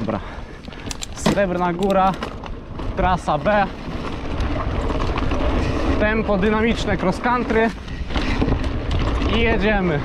Dobra, Srebrna Góra, trasa B, tempo dynamiczne cross country i jedziemy.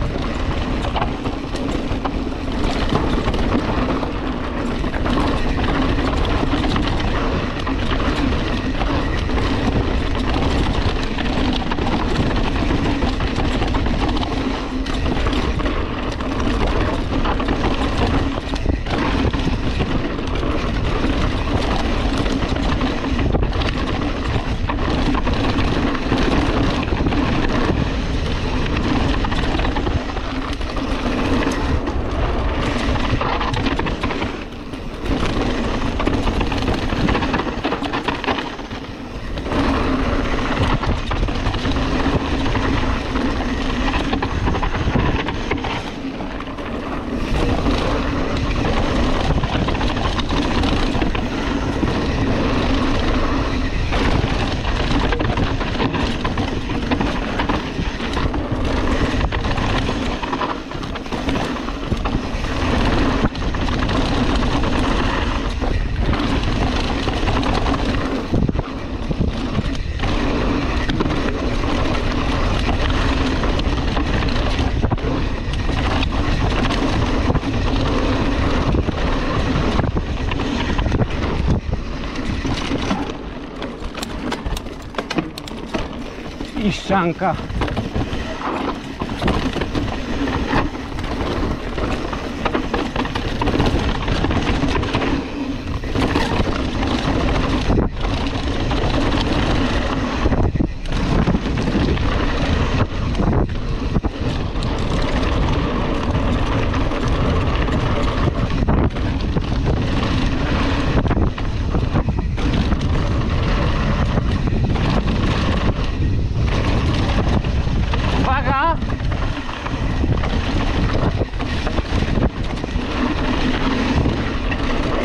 I ścianka.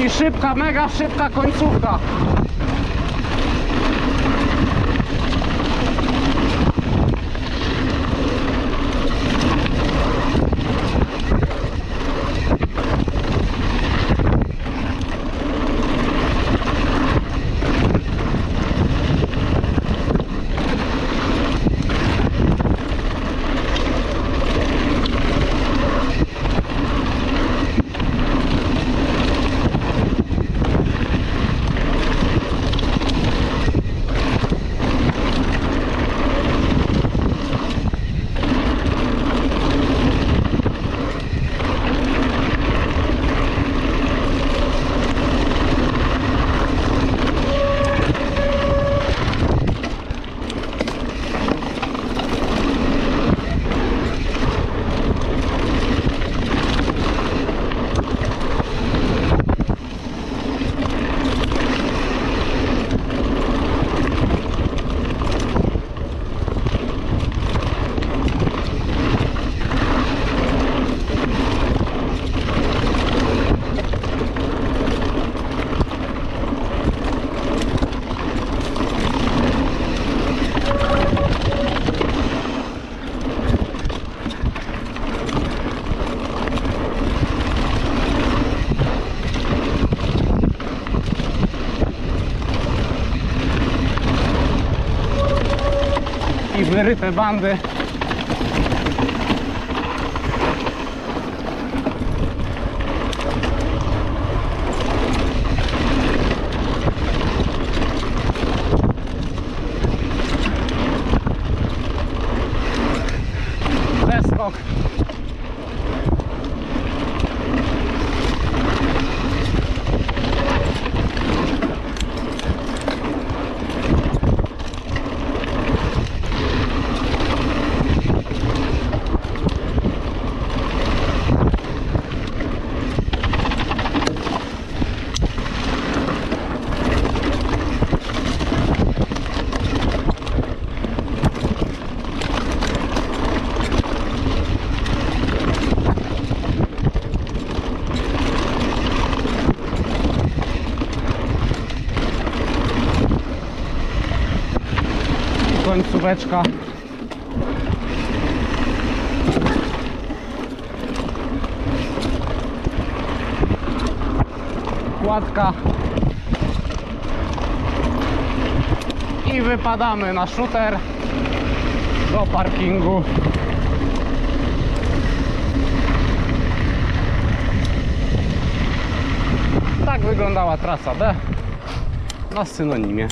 I szybka, mega szybka końcówka. Wyryte bandy. Zeskok. Końcóweczka. okładka i wypadamy na shooter do parkingu. Tak wyglądała trasa B na synonimie.